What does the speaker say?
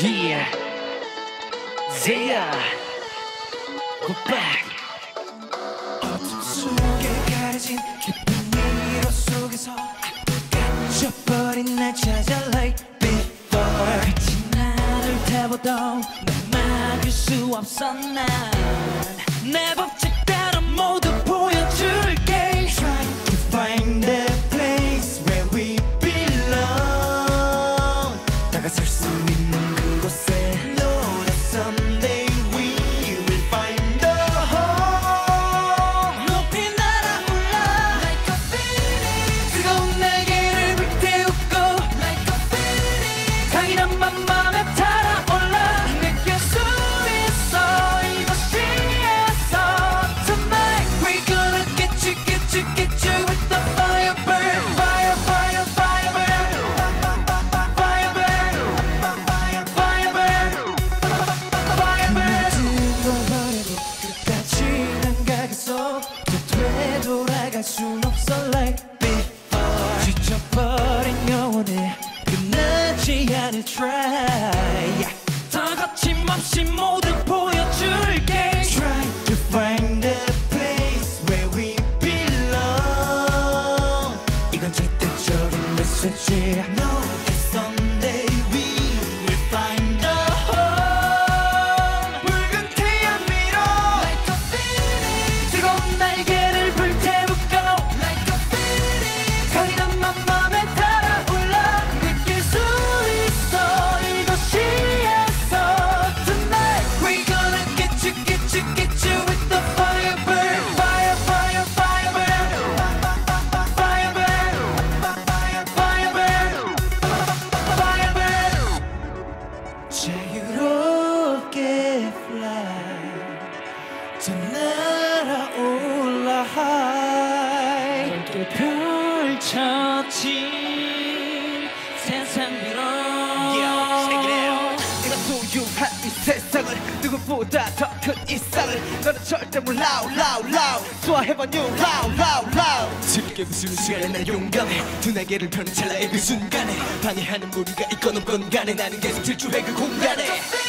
Yeah, Zaya, go back. 어둠 속에 가려진 깊은 미로 속에서 갇혀버린 날 찾아 like before. 빛이 나를 태워도 날 막을 수 없어. 난 내 법칙대로 모두 보여줄게. Try to find the place where we belong. 다가설 수 있는 그곳에 know that someday we will find a home. 높이 날아올라 like a phoenix. 뜨거운 날개를 불태우고 like a phoenix. 강인한 맘에 달아올라 느낄 수 있어 이 도시에서. Tonight we're gonna get you, get you, get you with the fire burn. Fire, fire, fire burn. Fire burn. Fire, fire burn. Fire burn. 들어버리고 끝까지 난 가겠어. 또 되돌아갈 순 없어 like before. 지쳐버린 영혼에 끝나지 않을 try. 더 거침없이 모두 보여줄게. Try to find a place where we belong. 이건 절대적인 메시지. Know that someday we will find a home. 붉은 태양 위로 like a phoenix. 뜨거운 날개를 불태우고 like a phoenix. 강인한 맘에 달아올라 느낄 수 있어 이 도시에서. Tonight we're gonna get you, get you, get you with the fire burn. Fire, fire, fire burn. Fire burn. Fire burn. Fire burn. 자유롭게 fly. 더 날아올라 high. 넓게 펼쳐진 세상 위로. 내가 소유한 이 세상은 누구보다 더 큰 이상을 너는 절대 몰라. Loud, loud. So I have a new loud, loud, loud. 새롭게 부수는 시간에 난 용감해. 두 날개를 펴는 찰나의 그 순간에 방해하는 무리가 있건 없건 간에 나는 계속 질주해 그 공간에.